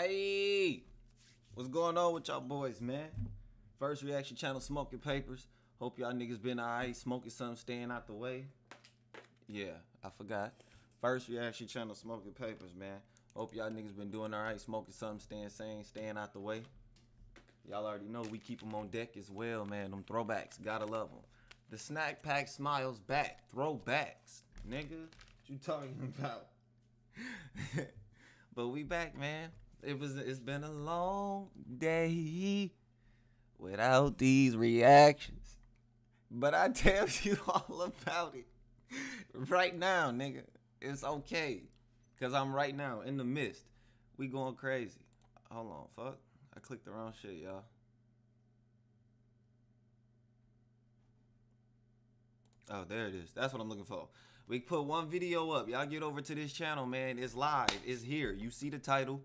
Hey, what's going on with y'all boys, man? First Reaction Channel, smoking papers. Hope y'all niggas been alright, smoking something, staying out the way. Yeah, I forgot. First Reaction Channel, smoking papers, man. Hope y'all niggas been doing alright, smoking something, staying sane, staying out the way. Y'all already know we keep them on deck as well, man. Them throwbacks, gotta love them. The snack pack smiles back, throwbacks, nigga. What you talking about? But we back, man. It's been a long day without these reactions, but I tell you all about it right now, nigga. It's okay, cause I'm right now in the midst. We going crazy. Hold on, fuck. I clicked the wrong shit, y'all. Oh, there it is. That's what I'm looking for. We put one video up. Y'all get over to this channel, man. It's live. It's here. You see the title.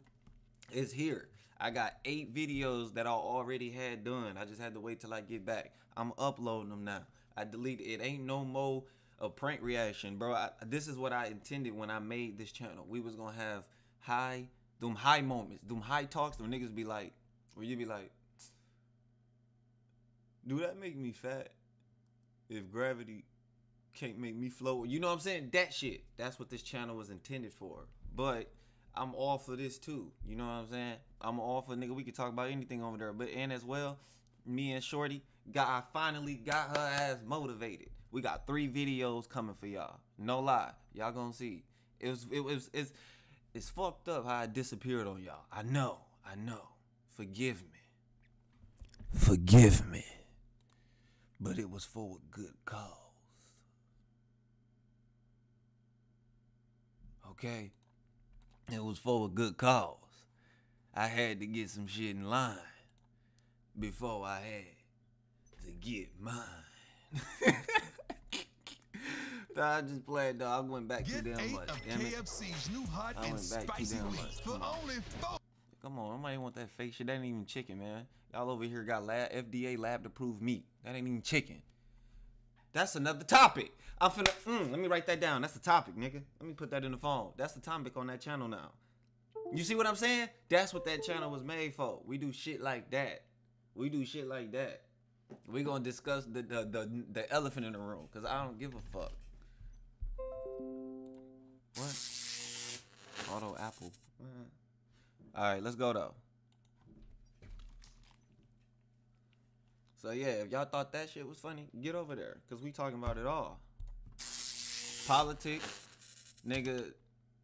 It's here. I got 8 videos that I already had done. I just had to wait till I get back. I'm uploading them now. I deleted it. Ain't no more a prank reaction, bro. This is what I intended when I made this channel. We was gonna have high moments, them high talks. Them niggas be like, or you be like, do that make me fat? If gravity can't make me float, you know what I'm saying? That shit. That's what this channel was intended for. But I'm all for this too. You know what I'm saying? I'm all for, nigga, we could talk about anything over there. But and as well, me and Shorty I finally got her ass motivated. We got 3 videos coming for y'all. No lie, y'all gonna see. It's fucked up how I disappeared on y'all. I know. Forgive me. But it was for a good cause. Okay? It was for a good cause. I had to get some shit in line before I had to get mine. Nah, I just played, dog. I went back too damn much. Damn it. I went back too damn much. Come on, nobody want that fake shit. That ain't even chicken, man. Y'all over here got FDA lab-approved meat. That ain't even chicken. That's another topic. I'm finna, let me write that down. That's the topic, nigga. Let me put that in the phone. That's the topic on that channel now. You see what I'm saying? That's what that channel was made for. We do shit like that. We gonna discuss the elephant in the room, because I don't give a fuck. What? Auto Apple. What? All right, let's go though. So yeah, if y'all thought that shit was funny, get over there, cause we talking about it all. Politics, nigga,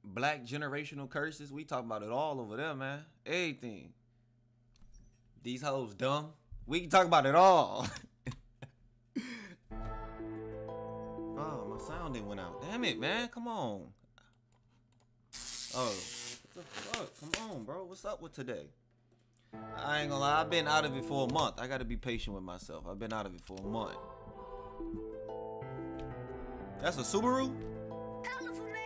black generational curses, we talking about it all over there, man. Everything. These hoes dumb. We can talk about it all. Oh, my sound didn't went out. Damn it, man. Come on. Oh. What the fuck? Come on, bro. What's up with today? I ain't gonna lie. I've been out of it for a month. I gotta be patient with myself. I've been out of it for a month. That's a Subaru?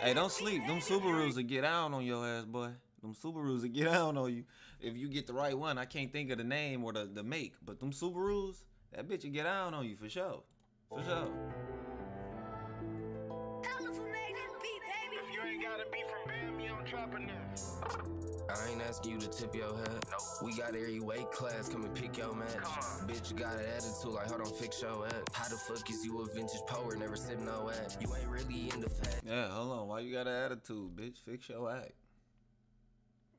Hey, don't sleep. Them Subarus will get down on your ass, boy. Them Subarus will get down on you. If you get the right one, I can't think of the name or the make. But them Subarus, that bitch will get down on you for sure. For sure. I ain't asking you to tip your head. No. We got every weight class, come and pick your match. Bitch got an attitude like, hold on, fix your ass. How the fuck is you a vintage power, never sip no ass? You ain't really in the fact. Yeah, hold on, why you got an attitude, bitch? Fix your act.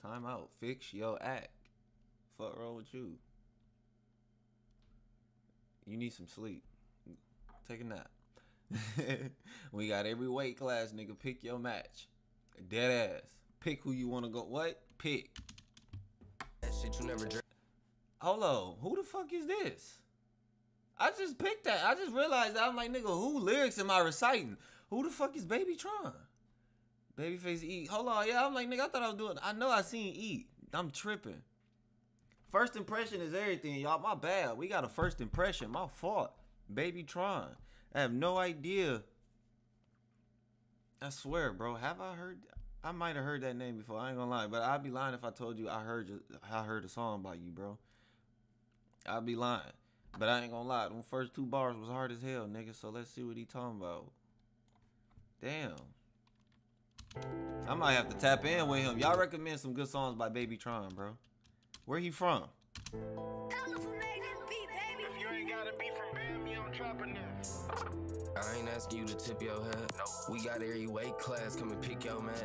Time out, fix your act. Fuck wrong with you? You need some sleep. Take a nap. We got every weight class, nigga, pick your match. Dead ass. Pick who you want to go. What? Pick. That shit you never drink. Hold on. Who the fuck is this? I just picked that. I just realized that. I'm like, nigga, who lyrics am I reciting? Who the fuck is Baby Tron? BabyFxce E. Hold on. Yeah, I'm like, nigga, I thought I was doing. I know I seen E. I'm tripping. First impression is everything, y'all. My bad. We got a first impression. My fault. Baby Tron. I have no idea. I swear, bro. Have I heard? I might have heard that name before. I ain't gonna lie, but I'd be lying if I told you I heard a song by you, bro. I'd be lying, but I ain't gonna lie. Them first 2 bars was hard as hell, nigga. So let's see what he talking about. Damn. I might have to tap in with him. Y'all recommend some good songs by Baby Tron, bro. Where he from? If you ain't gotta be from Bam, you don't drop enough. I ain't asking you to tip your head. Nope. We got every weight class, come and pick your match.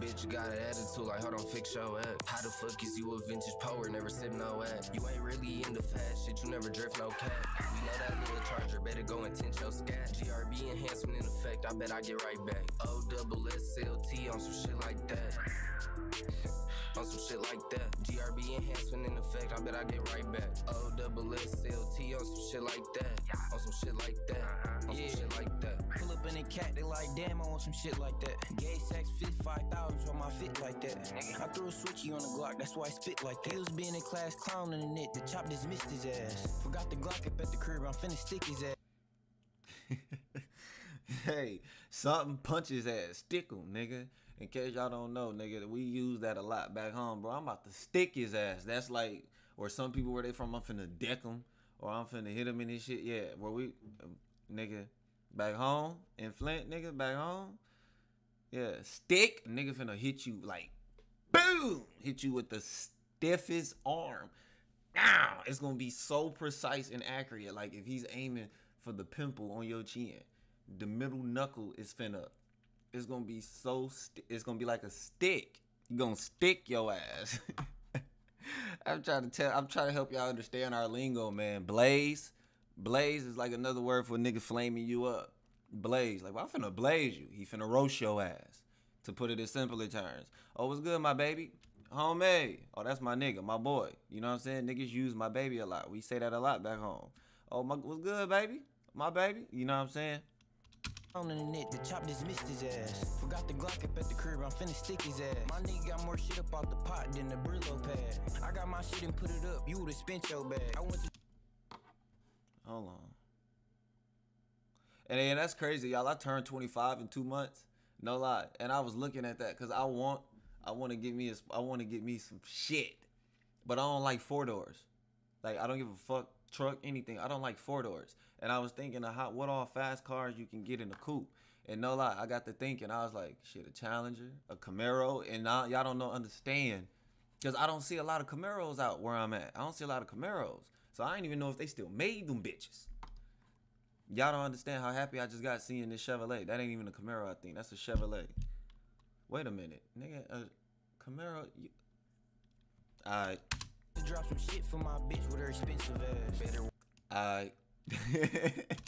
Bitch got an attitude like, hold on, fix your ass. How the fuck is you a vintage power, never sip no ass? You ain't really into fast shit, you never drift no cat. We know that little charger, better go and tint your scat. GRB enhancement in effect, I bet I get right back. OSSLT on some shit like that. On some shit like that. GRB enhancement in effect, I bet I get right back. OSSLT on some shit like that. On some shit like that. On some shit like that. Pull up in a cat, they like, damn, I want some shit like that. Gay sex fit 5,000s on my fit like that. I threw a switchy on the Glock, that's why I spit like that. He was being a class clown in the knit, the chop dismissed his ass. Forgot the Glock up at the crib, I'm finna stick his ass. Hey, something punch his ass, stick him, nigga. In case y'all don't know, nigga, we use that a lot back home, bro. I'm about to stick his ass. That's like, or some people where they from, I'm finna deck him, or I'm finna hit him in this shit. Yeah, where we, nigga, back home in Flint, nigga, back home. Yeah, stick, nigga, finna hit you like, boom, hit you with the stiffest arm. Now it's gonna be so precise and accurate. Like if he's aiming for the pimple on your chin, the middle knuckle is finna. It's gonna be so. It's gonna be like a stick. You gonna stick your ass. I'm trying to help y'all understand our lingo, man. Blaze. Blaze is like another word for a nigga flaming you up. Blaze. Like, well, I'm finna blaze you. He finna roast your ass. To put it in simpler terms. Oh, what's good, my baby? Homemade. Oh, that's my nigga, my boy. You know what I'm saying? Niggas use my baby a lot. We say that a lot back home. Oh, my, what's good, baby? My baby. You know what I'm saying? On in the net, the chop dismissed his ass. Forgot the Glock up at the crib, I'm finna stick his ass. My nigga got more shit up out the pot than the Brillo pad. I got my shit and put it up, you would've spent your bag. I went to. Hold on. And that's crazy, y'all. I turned 25 in 2 months, no lie. And I was looking at that because I want to get me some shit, but I don't like four doors. Like I don't give a fuck. Truck, anything. I don't like four doors. And I was thinking of how, what all fast cars you can get in a coupe. And no lie, I got to thinking. I was like, shit, a Challenger, a Camaro. And now y'all don't know, understand. Because I don't see a lot of Camaros out where I'm at. I don't see a lot of Camaros. So I didn't even know if they still made them bitches. Y'all don't understand how happy I just got seeing this Chevrolet. That ain't even a Camaro, I think. That's a Chevrolet. Wait a minute. Nigga, a Camaro. You... All right. Drop some shit for my bitch with her expensive ass. Better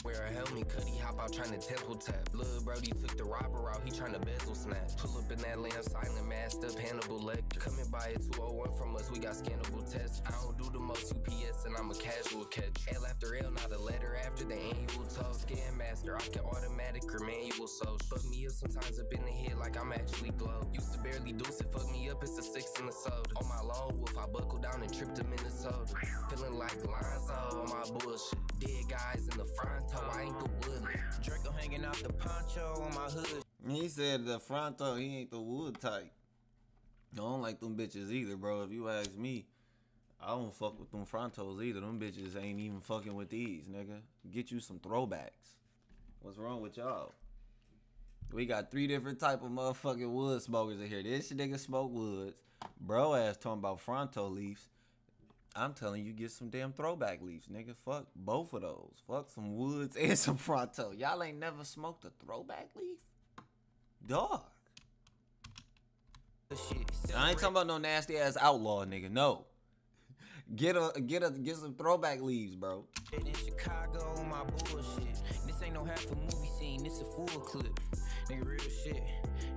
wear a helmet, cutty hop out trying to temple tap. Lil Brody took the robber out, he trying to bezel snatch. Pull up in that lamb, silent masked up, Hannibal Lecter. Coming by a 201 from us, we got scannable tests. I don't do the most UPS and I'm a casual catch. L after L, not a letter after the annual talk. Scam master, I can automatic or manual so. Fuck me up sometimes up in the head like I'm actually glow. Used to barely deuce it, fuck me up, it's a 6 in the soda. On my lone wolf, I buckled down and tripped to Minnesota. Feeling like Lonzo on my bullshit. Dead guys in the fronto, I ain't the wood. Draco hanging out the poncho on my hood. He said the fronto, he ain't the wood type. I don't like them bitches either, bro. If you ask me, I don't fuck with them frontos either. Them bitches ain't even fucking with these, nigga. Get you some throwbacks. What's wrong with y'all? We got 3 different type of motherfucking wood smokers in here. This nigga smoke woods. Bro ass talking about fronto leaves. I'm telling you, get some damn throwback leaves, nigga. Fuck both of those. Fuck some woods and some fronto. Y'all ain't never smoked a throwback leaf? Dog. I ain't talking about no nasty ass outlaw, nigga. No. Get some throwback leaves, bro. In Chicago, my bullshit. This ain't no half a movie scene. This a full clip. Nigga, real shit.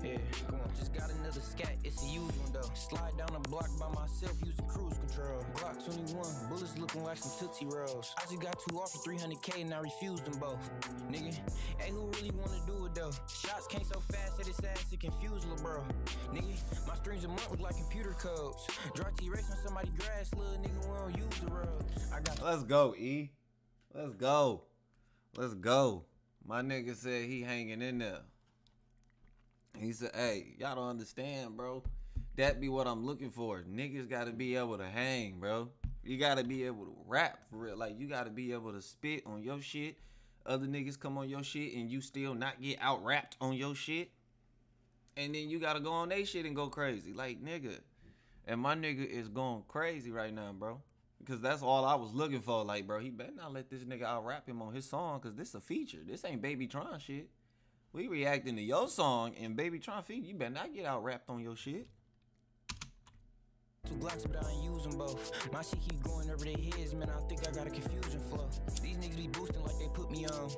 Yeah, come on. Just got another scat. It's a used one though. Slide down a block by myself using cruise control. Block 21. Bullets looking like some Tootsie Rolls. I just got 2 off for 300K and I refused them both. Nigga, hey, who really wanna do it though? Shots came so fast that it's ass to confuse lil' bro. Nigga, my streams a month look like computer codes. Draw T-Rex on somebody grass, little nigga. We don't use the road. I got. Let's go, E. Let's go. Let's go. My nigga said he hanging in there. He said, hey, y'all don't understand, bro. That be what I'm looking for. Niggas gotta be able to hang, bro. You gotta be able to rap for real. Like, you gotta be able to spit on your shit. Other niggas come on your shit and you still not get out-rapped on your shit. And then you gotta go on they shit and go crazy. Like, nigga. And my nigga is going crazy right now, bro. Because that's all I was looking for. Like, bro, he better not let this nigga out-rap him on his song. Because this a feature. This ain't Baby Tron shit. We reacting to your song and Baby Tron feature. You better not get out-rapped on your shit. Two Glocks, but I ain't use them both. My shit keep going over their heads, man. I think I got a confusion flow. These niggas be boosting like they put me on.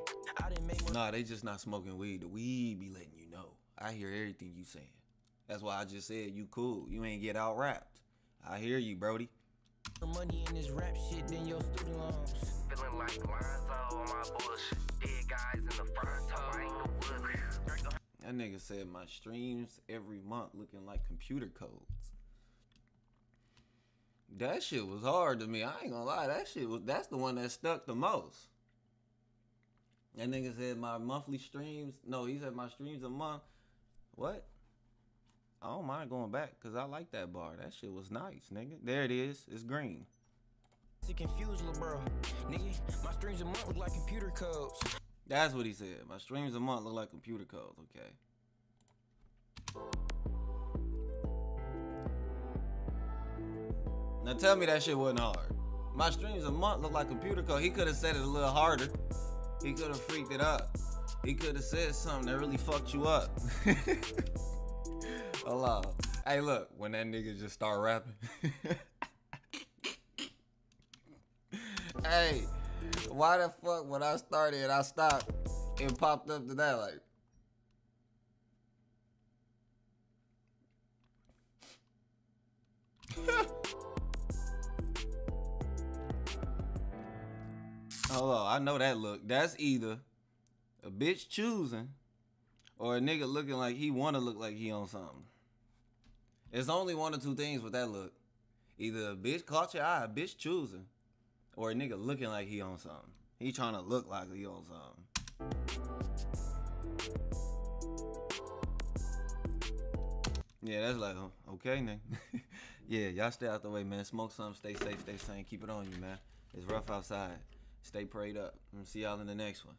I didn't make nah, they just not smoking weed. The weed be letting you know. I hear everything you saying. That's why I just said you cool. You ain't get out rapped. I hear you, Brody. Money in this rap shit than your student loans. Feeling like Lonzo on my bush. Dead guys in the front toe. I ain't no wood. That nigga said my streams every month looking like computer codes. That shit was hard to me. I ain't gonna lie. That shit was. That's the one that stuck the most. That nigga said my monthly streams. No, he said my streams a month. What? I don't mind going back because I like that bar. That shit was nice, nigga. There it is. It's green. It's confused, little bro. Nigga, my streams a month look like computer codes. That's what he said. My streams a month look like computer codes. Okay. Now tell me that shit wasn't hard. My streams a month look like computer code. He could have said it a little harder. He could have freaked it up. He could have said something that really fucked you up. Hello. Hey, look, when that nigga just start rapping. Hey, why the fuck when I started and I stopped, it popped up to that like. Hello, I know that look. That's either a bitch choosing or a nigga looking like he wanna look like he on something. It's only one or two things with that look. Either a bitch caught your eye, a bitch choosing, or a nigga looking like he on something. He trying to look like he on something. Yeah, that's like, okay, nigga. Yeah, y'all stay out the way, man. Smoke something, stay safe, stay sane. Keep it on you, man. It's rough outside. Stay prayed up. And see y'all in the next one.